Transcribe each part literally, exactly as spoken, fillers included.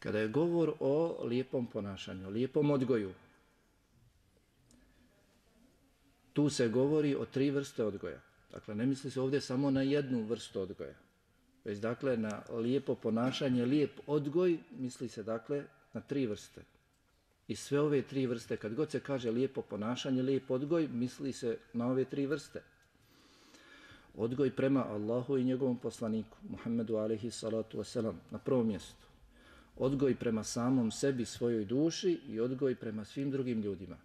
kada je govor o lijepom ponašanju, lijepom odgoju. Tu se govori o tri vrste odgoja. Dakle, ne misli se ovdje samo na jednu vrstu odgoja. Već dakle, na lijepo ponašanje, lijep odgoj, misli se dakle na tri vrste. I sve ove tri vrste, kad god se kaže lijepo ponašanje, lijep odgoj, misli se na ove tri vrste. Odgoj prema Allahu i njegovom poslaniku, Muhammedu alaihi salatu wasalam, na prvom mjestu. Odgoj prema samom sebi, svojoj duši i odgoj prema svim drugim ljudima.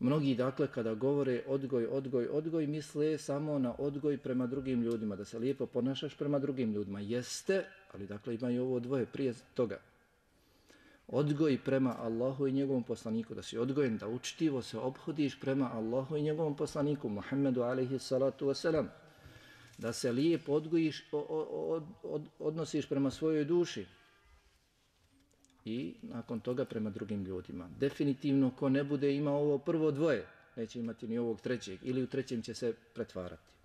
Mnogi, dakle, kada govore odgoj, odgoj, odgoj, misle samo na odgoj prema drugim ljudima, da se lijepo ponašaš prema drugim ljudima. Jeste, ali dakle ima i ovo dvoje prije toga. Odgoj prema Allahu i njegovom poslaniku, da si odgojen, da učtivo se ophodiš prema Allahu i njegovom poslaniku, Muhammedu alaihi salatu wasalam, da se lijepo odgojiš, odnosiš prema svojoj duši i nakon toga prema drugim ljudima. Definitivno, ko ne bude imao ovo prvo dvoje, neće imati ni ovog trećeg, ili u trećem će se pretvarati.